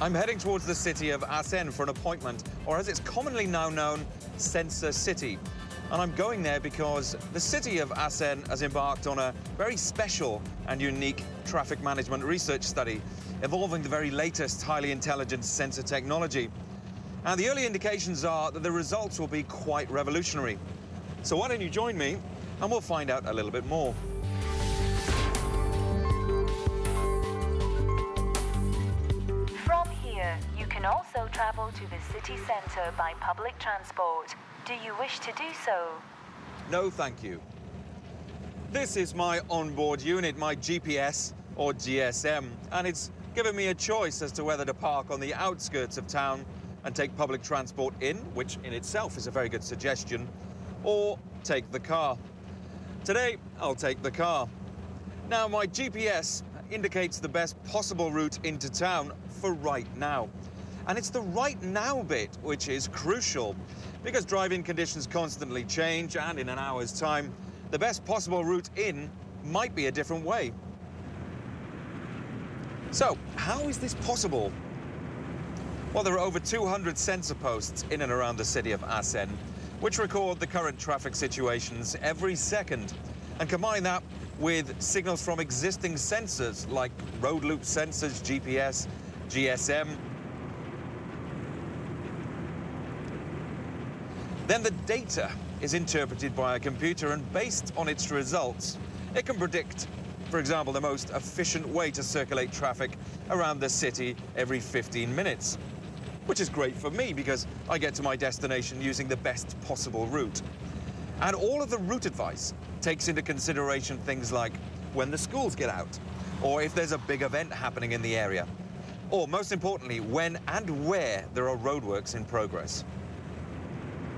I'm heading towards the city of Assen for an appointment, or as it's commonly now known, Sensor City. And I'm going there because the city of Assen has embarked on a very special and unique traffic management research study involving the very latest highly intelligent sensor technology. And the early indications are that the results will be quite revolutionary. So why don't you join me and we'll find out a little bit more. From here, you can also travel to the city centre by public transport. Do you wish to do so? No, thank you. This is my onboard unit, my GPS or GSM, and it's given me a choice as to whether to park on the outskirts of town and take public transport in, which in itself is a very good suggestion, or take the car. Today, I'll take the car. Now, my GPS indicates the best possible route into town for right now. And it's the right now bit which is crucial, because driving conditions constantly change, and in an hour's time, the best possible route in might be a different way. So, how is this possible? Well, there are over 200 sensor posts in and around the city of Assen, which record the current traffic situations every second, and combine that with signals from existing sensors like road loop sensors, GPS, GSM. Then the data is interpreted by a computer, and based on its results, it can predict, for example, the most efficient way to circulate traffic around the city every 15 minutes, which is great for me because I get to my destination using the best possible route. And all of the route advice takes into consideration things like when the schools get out, or if there's a big event happening in the area, or most importantly, when and where there are roadworks in progress.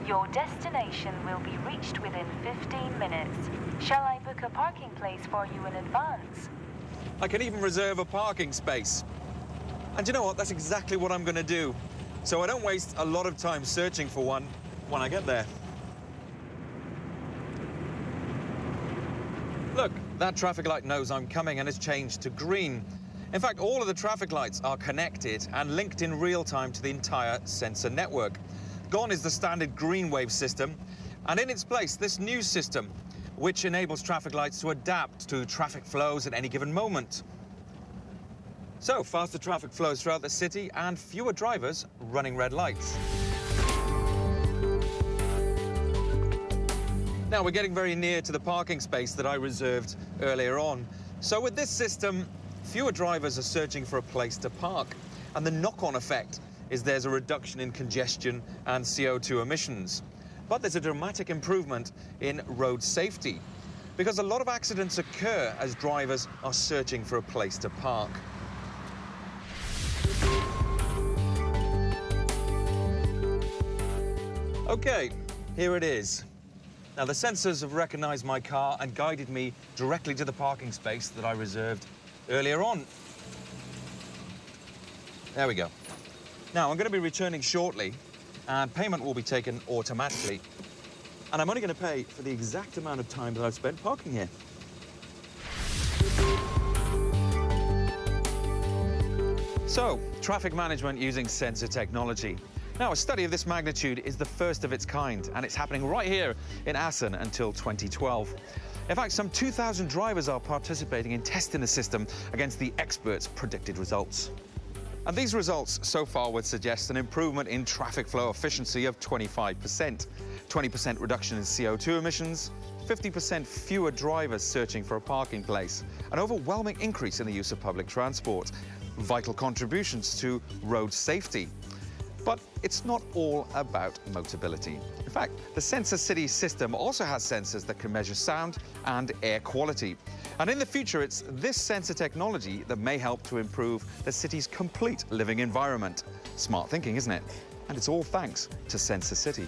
Your destination will be reached within 15 minutes. Shall I book a parking place for you in advance? I can even reserve a parking space. And you know what? That's exactly what I'm going to do. So I don't waste a lot of time searching for one when I get there. Look, that traffic light knows I'm coming and has changed to green. In fact, all of the traffic lights are connected and linked in real time to the entire sensor network. Gone is the standard green wave system, and in its place, this new system, which enables traffic lights to adapt to traffic flows at any given moment. So, faster traffic flows throughout the city and fewer drivers running red lights. Now, we're getting very near to the parking space that I reserved earlier on. So, with this system, fewer drivers are searching for a place to park, and the knock-on effect is there's a reduction in congestion and CO2 emissions. But there's a dramatic improvement in road safety, because a lot of accidents occur as drivers are searching for a place to park. Okay, here it is. Now, the sensors have recognized my car and guided me directly to the parking space that I reserved earlier on. There we go. Now, I'm going to be returning shortly, and payment will be taken automatically. And I'm only going to pay for the exact amount of time that I've spent parking here. So, traffic management using sensor technology. Now, a study of this magnitude is the first of its kind, and it's happening right here in Assen until 2012. In fact, some 2,000 drivers are participating in testing the system against the experts' predicted results. And these results so far would suggest an improvement in traffic flow efficiency of 25%, 20% reduction in CO2 emissions, 50% fewer drivers searching for a parking place, an overwhelming increase in the use of public transport, vital contributions to road safety. But it's not all about mobility. In fact, the Sensor City system also has sensors that can measure sound and air quality. And in the future, it's this sensor technology that may help to improve the city's complete living environment. Smart thinking, isn't it? And it's all thanks to Sensor City.